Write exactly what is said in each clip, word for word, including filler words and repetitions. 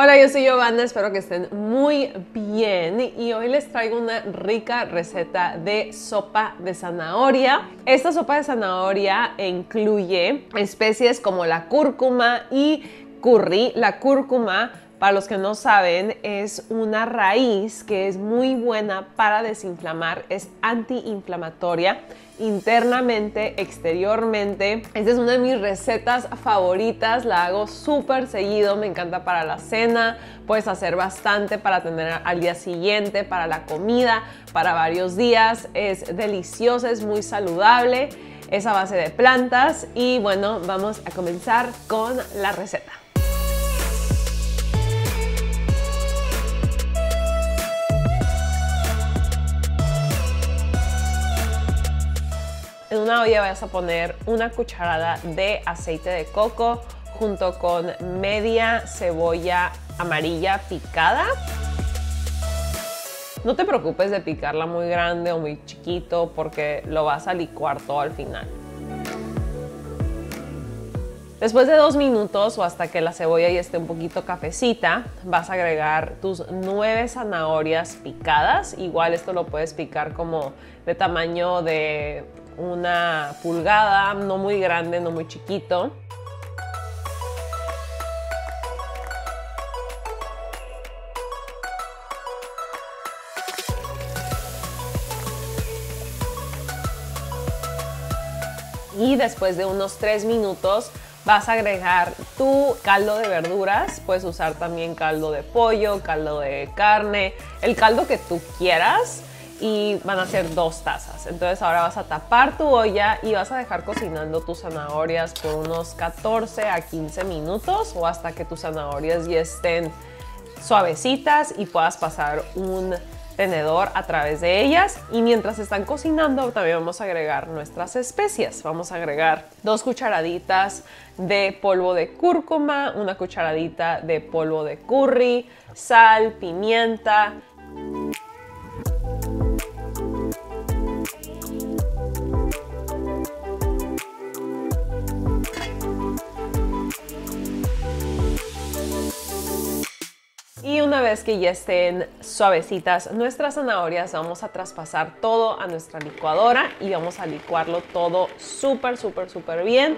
Hola, yo soy Yovana, espero que estén muy bien y hoy les traigo una rica receta de sopa de zanahoria. Esta sopa de zanahoria incluye especies como la cúrcuma y curry. La cúrcuma, para los que no saben, es una raíz que es muy buena para desinflamar, es antiinflamatoria internamente, exteriormente. Esta es una de mis recetas favoritas, la hago súper seguido, me encanta para la cena, puedes hacer bastante para tener al día siguiente, para la comida, para varios días, es deliciosa, es muy saludable, es a base de plantas y bueno, vamos a comenzar con la receta. En una olla vas a poner una cucharada de aceite de coco junto con media cebolla amarilla picada. No te preocupes de picarla muy grande o muy chiquito porque lo vas a licuar todo al final. Después de dos minutos o hasta que la cebolla ya esté un poquito cafecita, vas a agregar tus nueve zanahorias picadas. Igual esto lo puedes picar como de tamaño de una pulgada, no muy grande, no muy chiquito. Y después de unos tres minutos vas a agregar tu caldo de verduras. Puedes usar también caldo de pollo, caldo de carne, el caldo que tú quieras. Y van a ser dos tazas. Entonces ahora vas a tapar tu olla y vas a dejar cocinando tus zanahorias por unos catorce a quince minutos o hasta que tus zanahorias ya estén suavecitas y puedas pasar un tenedor a través de ellas. Y mientras están cocinando también vamos a agregar nuestras especias. Vamos a agregar dos cucharaditas de polvo de cúrcuma, una cucharadita de polvo de curry, sal, pimienta. Y una vez que ya estén suavecitas nuestras zanahorias, vamos a traspasar todo a nuestra licuadora y vamos a licuarlo todo súper, súper, súper bien.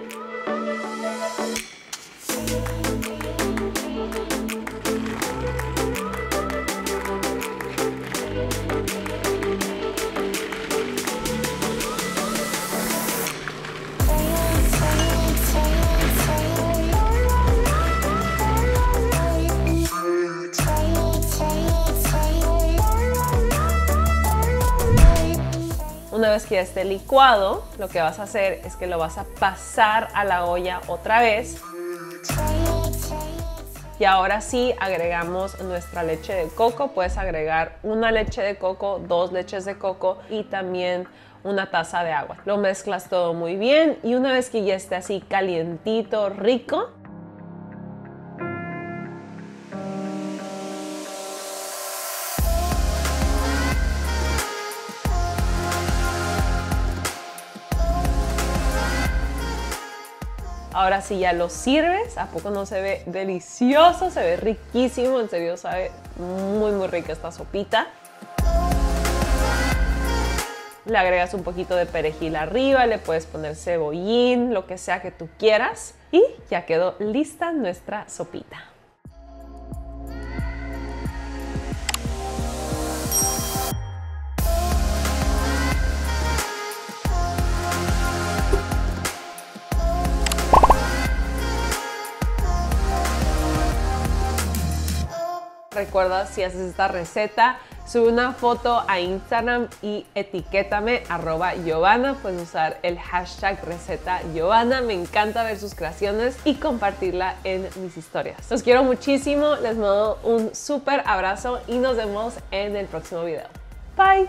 Una vez que ya esté licuado, lo que vas a hacer es que lo vas a pasar a la olla otra vez. Y ahora sí agregamos nuestra leche de coco. Puedes agregar una leche de coco, dos leches de coco y también una taza de agua. Lo mezclas todo muy bien y una vez que ya esté así calientito, rico, ahora sí ya lo sirves. ¿A poco no se ve delicioso? Se ve riquísimo, en serio sabe muy muy rica esta sopita. Le agregas un poquito de perejil arriba, le puedes poner cebollín, lo que sea que tú quieras. Y ya quedó lista nuestra sopita. Recuerda, si haces esta receta, sube una foto a Instagram y etiquétame arroba Yovana. Puedes usar el hashtag receta Yovana. Me encanta ver sus creaciones y compartirla en mis historias. Los quiero muchísimo, les mando un súper abrazo y nos vemos en el próximo video. Bye.